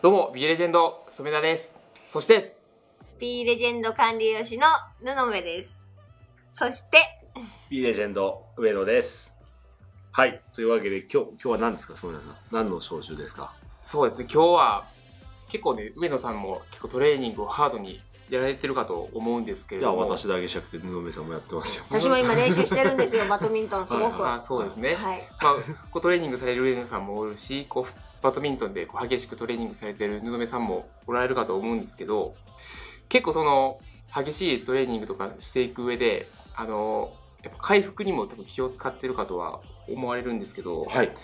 どうも、美レジェンド、染田です。そして、美レジェンド管理栄養士の布目です。そして、美レジェンド、上野です。はい、というわけで、今日は何ですか、染田さん。何の召集ですか。そうですね、今日は、結構ね、上野さんも結構トレーニングをハードにやられてるかと思うんですけれども。いや、私だけじゃなくて、布目さんもやってますよ。私も今練習してるんですよ、バドミントン、すごく。あ、そうですね。はい。まあ、こうトレーニングされる上野さんもおるし、こう、バドミントンでこう激しくトレーニングされてる布目さんもおられるかと思うんですけど、結構その激しいトレーニングとかしていく上でやっぱ回復にも多分気を使ってるかとは思われるんですけど、はい、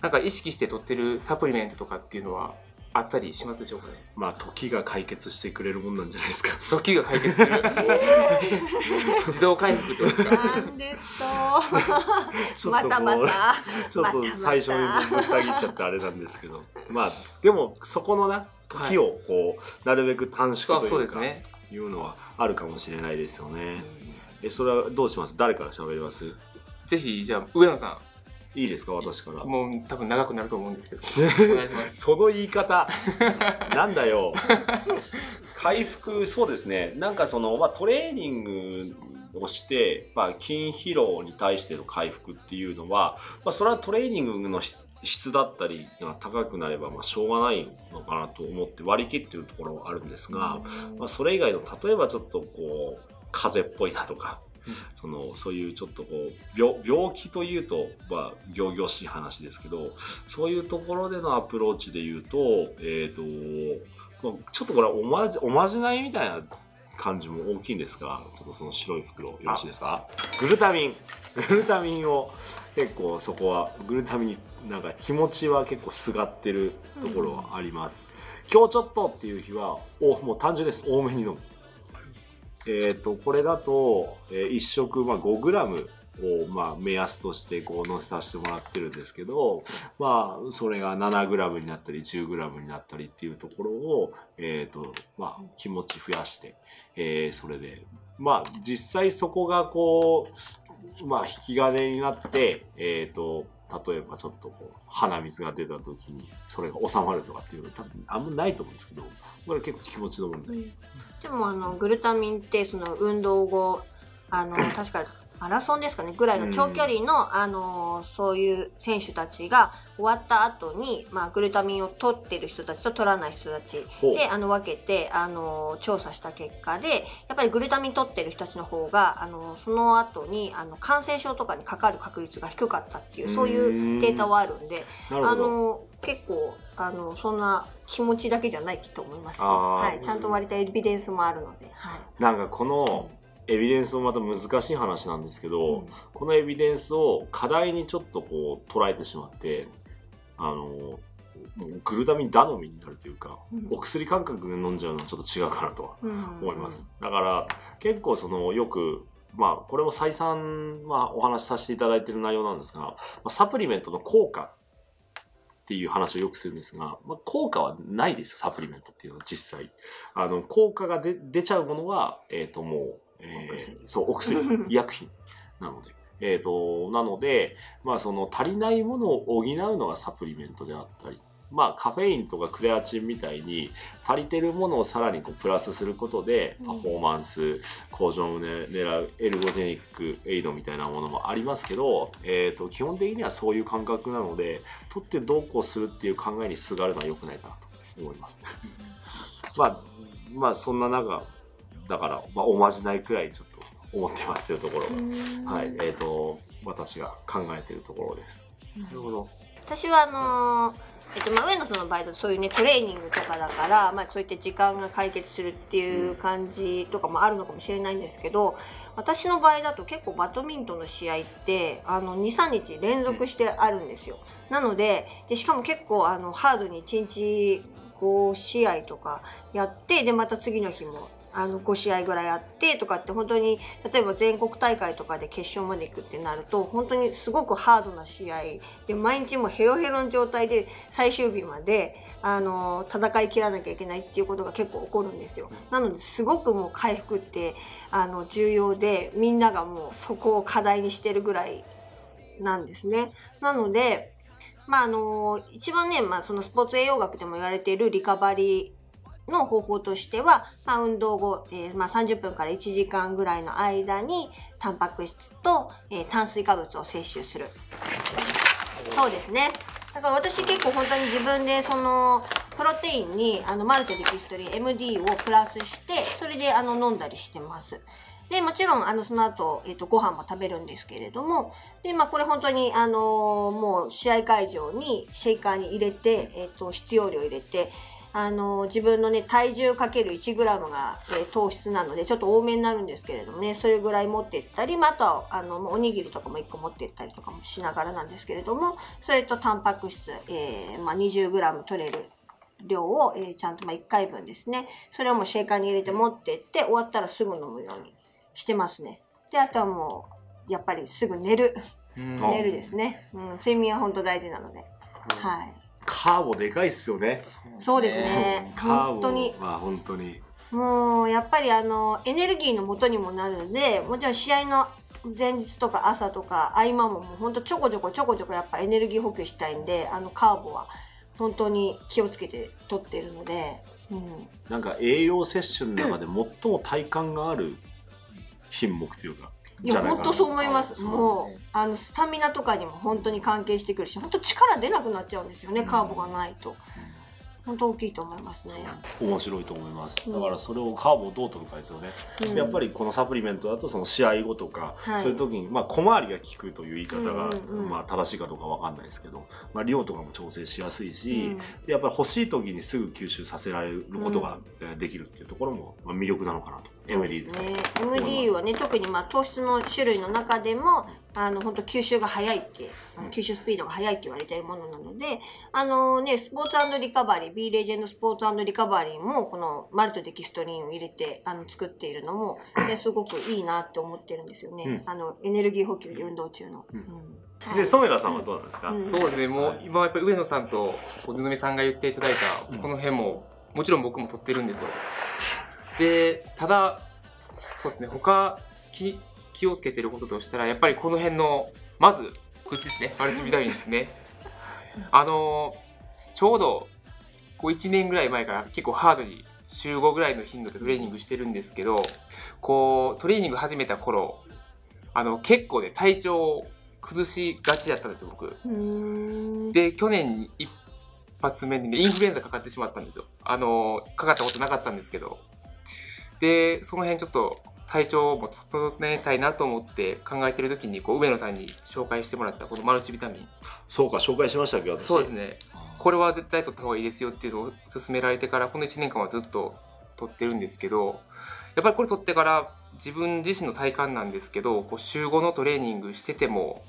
なんか意識して取ってるサプリメントとかっていうのはあったりしますでしょうかね。まあ時が解決してくれるもんなんじゃないですか。時が解決する。自動回復というか。なんですと。またまた。ちょっと最初にぶった切っちゃってあれなんですけど、まあでもそこのな時をこうなるべく短縮というかいうのはあるかもしれないですよね。それはどうします？誰から喋ります？ぜひじゃあ上野さん。いいですか、私から。もう多分長くなると思うんですけど。お願いします。その言い方。なんだよ。回復、そうですね。なんかその、まあ、トレーニングをして、まあ、筋疲労に対しての回復っていうのは、まあ、それはトレーニングの質だったりが高くなれば、まあ、しょうがないのかなと思って割り切ってるところはあるんですが、まあ、それ以外の、例えばちょっとこう、風邪っぽいなとか、そういうちょっとこう 病気というと、まあ、仰々しい話ですけど、そういうところでのアプローチで言うと、ちょっとこれはおまじないみたいな感じも大きいんですが、ちょっとその白い袋よろしいですか。グルタミンを結構そこはグルタミンなんか気持ちは結構すがってるところはあります、今日ちょっとっていう日はもう単純です。多めに飲む。これだと、1食、まあ、5g を、まあ、目安としてこう載せさせてもらってるんですけど、まあ、それが 7g になったり 10g になったりっていうところを、まあ、気持ち増やして、それで、まあ、実際そこがこう、まあ、引き金になって、例えばちょっとこう鼻水が出た時にそれが収まるとかっていうのは多分あんまないと思うんですけど、これ結構気持ちの問題。でもグルタミンってその運動後確かにマラソンですかねぐらいの長距離の、そういう選手たちが終わった後に、まあ、グルタミンを取ってる人たちと取らない人たちで分けて調査した結果で、やっぱりグルタミン取ってる人たちの方がその後に感染症とかにかかる確率が低かったっていう、そういうデータはあるんで、結構そんな気持ちだけじゃないと思いますね。はい、ちゃんと割とエビデンスもあるので、はい、なんかこのエビデンスもまた難しい話なんですけど、このエビデンスを課題にちょっとこう捉えてしまって、グルタミン頼みになるというか、お薬感覚で飲んじゃうのはちょっと違うかなとは思います。だから結構そのよく、まあこれも再三、まあ、お話しさせていただいている内容なんですが、サプリメントの効果っていう話をよくするんですが、まあ、効果はないですよ、サプリメントっていうのは実際。効果が出ちゃうものは、もう、そう、お薬、医薬品なので。まあ、その足りないものを補うのがサプリメントであったり、まあ、カフェインとかクレアチンみたいに足りてるものをさらにこうプラスすることでパフォーマンス向上を狙うエルゴジェニックエイドみたいなものもありますけど、基本的にはそういう感覚なので、取ってどうこうするっていう考えにすがるのは良くないかなと思います。まあそんな中だから、まあ、おまじないくらいちょっと思ってますというところが、はい、私が考えているところです。なるほど。私はまあ、上野さんの場合だとそういうねトレーニングとかだから、まあ、そういった時間が解決するっていう感じとかもあるのかもしれないんですけど、私の場合だと結構バドミントンの試合って23日連続してあるんですよ。なので、しかも結構ハードに1日5試合とかやって、でまた次の日も5試合ぐらいあってとかって、本当に例えば全国大会とかで決勝まで行くってなると本当にすごくハードな試合で、毎日もヘロヘロの状態で最終日まで戦い切らなきゃいけないっていうことが結構起こるんですよ。なのですごくもう回復って重要で、みんながもうそこを課題にしてるぐらいなんですね。なので一番ね、そのスポーツ栄養学でも言われているリカバリーの方法としては、運動後、30分から1時間ぐらいの間にタンパク質と、炭水化物を摂取する。そうですね。だから私結構本当に自分でそのプロテインにマルトデキストリン MD をプラスしてそれで飲んだりしてます。でもちろんその後、ご飯も食べるんですけれども、でこれ本当にもう試合会場にシェイカーに入れて、必要量入れて自分のね体重 ×1 グラムが、糖質なのでちょっと多めになるんですけれどもね、それぐらい持っていったり、あとはおにぎりとかも1個持っていったりとかもしながらなんですけれども、それとタンパク質、20グラム取れる量を、ちゃんと1回分ですね、それをもうシェイカーに入れて持っていって終わったらすぐ飲むようにしてますね。であとはもうやっぱりすぐ寝る寝るですね、睡眠は本当大事なので、はい。カーボでかいっすよね。そうですね、本当に本当にもうやっぱりエネルギーの元にもなるので、もちろん試合の前日とか朝とか合間ももう本当ちょこちょこやっぱエネルギー補給したいんで、カーボは本当に気をつけて取っているので、なんか栄養摂取の中で最も体感がある品目というか、いや本当そう思います。もうスタミナとかにも本当に関係してくるし、本当力出なくなっちゃうんですよね、カーボがないと。本当大きいと思いますね。面白いと思います。だからそれをカーボをどう取るかですよね。やっぱりこのサプリメントだとその試合後とか、そういう時に小回りが効くという言い方が正しいかどうかわかんないですけど、量とかも調整しやすいし、やっぱり欲しい時にすぐ吸収させられることができるっていうところも魅力なのかなと。MD ですね。MD はね特に糖質の種類の中でも。本当吸収が早いって、吸収スピードが早いって言われているものなので、スポーツ&リカバリー、B レジェンドスポーツ&リカバリーも、このマルトデキストリンを入れて、作っているのも、すごくいいなって思ってるんですよね。エネルギー補給、運動中の。で、染田さんはどうなんですか？そうですね、もう今やっぱり上野さんと布目さんが言っていただいた、この辺も、もちろん僕も取ってるんですよ。で、ただ、そうですね、他、気をつけてることとしたらやっぱりこの辺のまずこっちですね、マルチビタミンですね。ちょうどこう1年ぐらい前から結構ハードに週5ぐらいの頻度でトレーニングしてるんですけど、こうトレーニング始めた頃結構ね体調を崩しがちだったんですよ僕。で去年に一発目にねインフルエンザかかってしまったんですよ。かかったことなかったんですけど、でその辺ちょっと体調も整えたいなと思って考えてる時に梅野さんに紹介してもらったこのマルチビタミン、そうか紹介しましたけど、そうですね、これは絶対取った方がいいですよっていうのを勧められてからこの1年間はずっと取ってるんですけど、やっぱりこれ取ってから自分自身の体感なんですけどこう週5のトレーニングしてても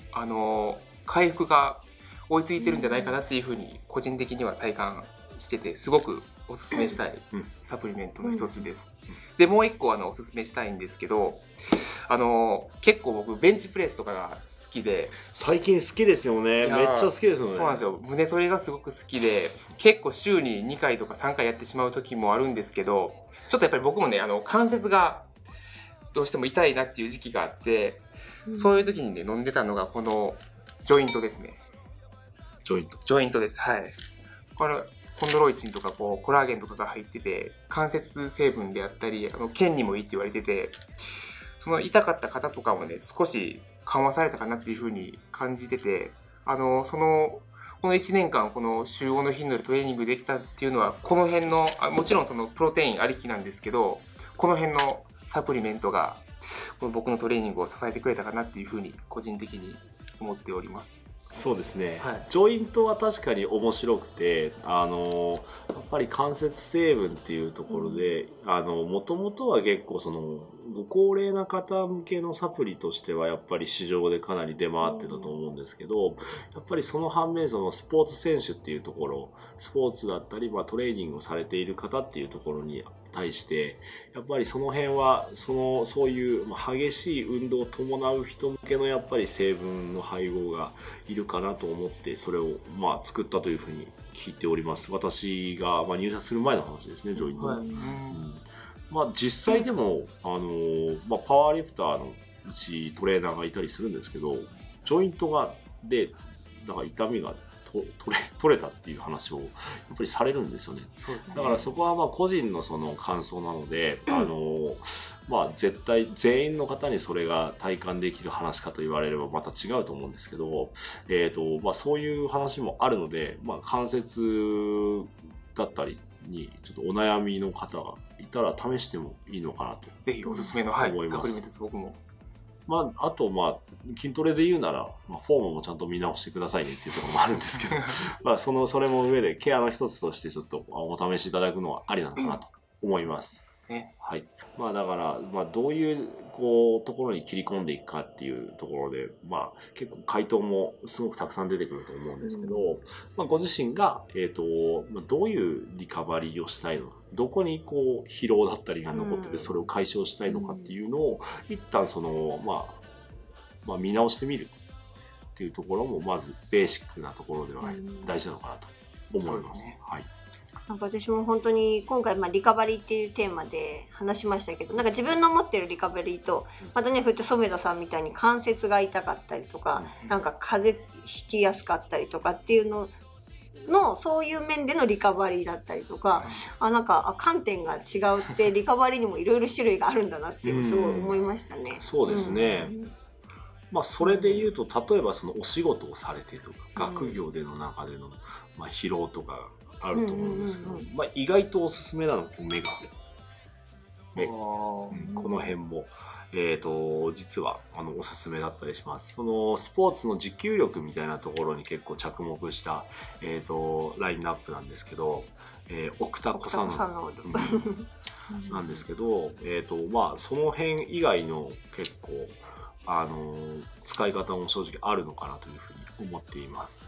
回復が追いついてるんじゃないかなっていうふうに個人的には体感しててすごくおすすめしたいサプリメントの一つです。でもう一個おすすめしたいんですけど結構僕ベンチプレスとかが好きで最近好きですよね。めっちゃ好きですよね。そうなんですよ、胸トレがすごく好きで結構週に2回とか3回やってしまう時もあるんですけど、ちょっとやっぱり僕もね関節がどうしても痛いなっていう時期があって、そういう時にね飲んでたのがこのジョイントですね。ジョイントです、はい。これコンドロイチンとかコラーゲンとかが入ってて関節成分であったり腱にもいいって言われてて、その痛かった方とかもね少し緩和されたかなっていうふうに感じててこの1年間この週5の頻度でトレーニングできたっていうのはこの辺のもちろんそのプロテインありきなんですけどこの辺のサプリメントがこの僕のトレーニングを支えてくれたかなっていうふうに個人的に思っております。そうですね、はい、ジョイントは確かに面白くてやっぱり関節成分っていうところでもともとは結構そのご高齢な方向けのサプリとしてはやっぱり市場でかなり出回ってたと思うんですけど、やっぱりその反面そのスポーツ選手っていうところスポーツだったりトレーニングをされている方っていうところに対してやっぱりその辺はそういう激しい運動を伴う人向けのやっぱり成分の配合がいるかなと思ってそれを作ったというふうに聞いております。私が入社する前の話ですね、ジョイント。実際でもパワーリフターのうちトレーナーがいたりするんですけどジョイントで痛みが取れたっていう話をやっぱりされるんですよね。そうですね。だからそこはまあ個人のその感想なので、まあ絶対全員の方にそれが体感できる話かと言われればまた違うと思うんですけど、まあそういう話もあるので、まあ関節だったりにちょっとお悩みの方がいたら試してもいいのかなと。ぜひおすすめのサプリメントです。僕も。まあ、あと、まあ、筋トレで言うなら、まあ、フォームもちゃんと見直してくださいねっていうところもあるんですけど、まあ、それも上でケアの一つとしてちょっとお試しいただくのはありなのかなと思います。はい。まあ、だから、まあ、どういう、ところに切り込んでいくかっていうところで、まあ、結構回答もすごくたくさん出てくると思うんですけど、まあ、ご自身が、どういうリカバリーをしたいのか、どこに疲労だったりが残ってて、それを解消したいのかっていうのを、一旦まあ、見直してみるっていうところも、まずベーシックなところでは大事なのかなと思います。なんか私も本当に今回リカバリーっていうテーマで話しましたけど、なんか自分の持ってるリカバリーとまたね、ふっと染田さんみたいに関節が痛かったりとか、なんか風邪ひきやすかったりとかっていうのそういう面でのリカバリーだったりとか、なんか観点が違うってリカバリーにもいろいろ種類があるんだなっていうすごい思いましたね。そうですね。まあそれで言うと、例えばそのお仕事をされてとか学業での中でのまあ疲労とかあると思うんですけど、まあ意外とおすすめなの目がこの辺も実はおすすめだったりします。そのスポーツの持久力みたいなところに結構着目したラインナップなんですけど、奥田小佐野なんですけど、まあその辺以外の結構使い方も正直あるのかなというふうに思っています。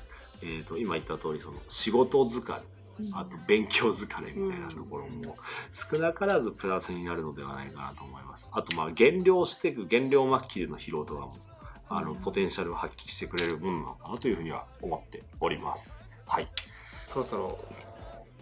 今言った通り、その仕事疲れ、あと勉強疲れみたいなところも少なからずプラスになるのではないかなと思います。あとまあ減量していく、減量末期での疲労とかもポテンシャルを発揮してくれるものなのかなというふうには思っております。はい。そろそろ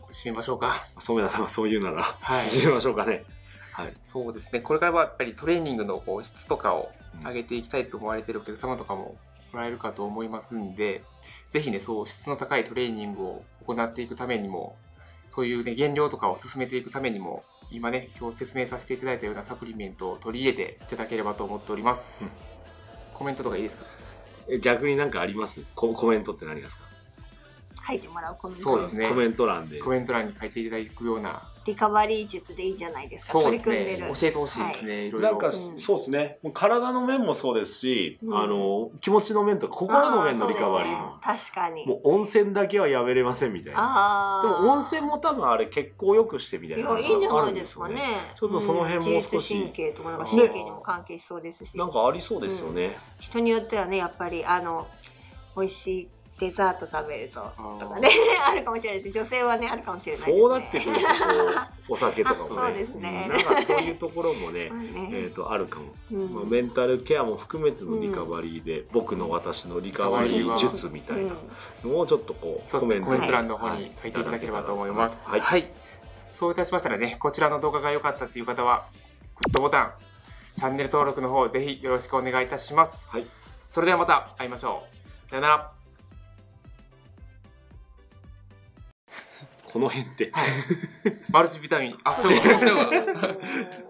締めましょうか。染田さんがそう言うなら、はい、締めましょうかね。はい、そうですね。これからはやっぱりトレーニングの質とかを上げていきたいと思われているお客様とかももらえるかと思いますんで、ぜひね、そう質の高いトレーニングを行っていくためにも、そういうね減量とかを進めていくためにも、今ね今日説明させていただいたようなサプリメントを取り入れていただければと思っております。コメントとかいいですか？逆に何かあります？コメントって何ですか？書いてもらうコメント。そうですね。コメント欄に書いていただくような。リカバリー術でいいんじゃないですか。そうですね。教えてほしいですね。いろいろ。なんかそうですね。体の面もそうですし、気持ちの面とか心の面のリカバリーも。確かに。もう温泉だけはやめれませんみたいな。でも温泉も多分あれ血行良くしてみたいな。いいんじゃないですかね。ちょっとその辺も少し。神経とか神経にも関係しそうですし。なんかありそうですよね。人によってはね、やっぱり美味しい。デザート食べるとかねあるかもしれないです。女性はねあるかもしれないですね。そうなってくるとお酒とかもね、なんかそういうところもねあるかも。メンタルケアも含めてのリカバリーで、僕の私のリカバリー術みたいなのをちょっとコメント欄の方に書いていただければと思います。はい。そういたしましたらね、こちらの動画が良かったという方はグッドボタン、チャンネル登録の方ぜひよろしくお願いいたします。それではまた会いましょう。さよなら。この辺ってマルチビタミン、あ、そういうこと。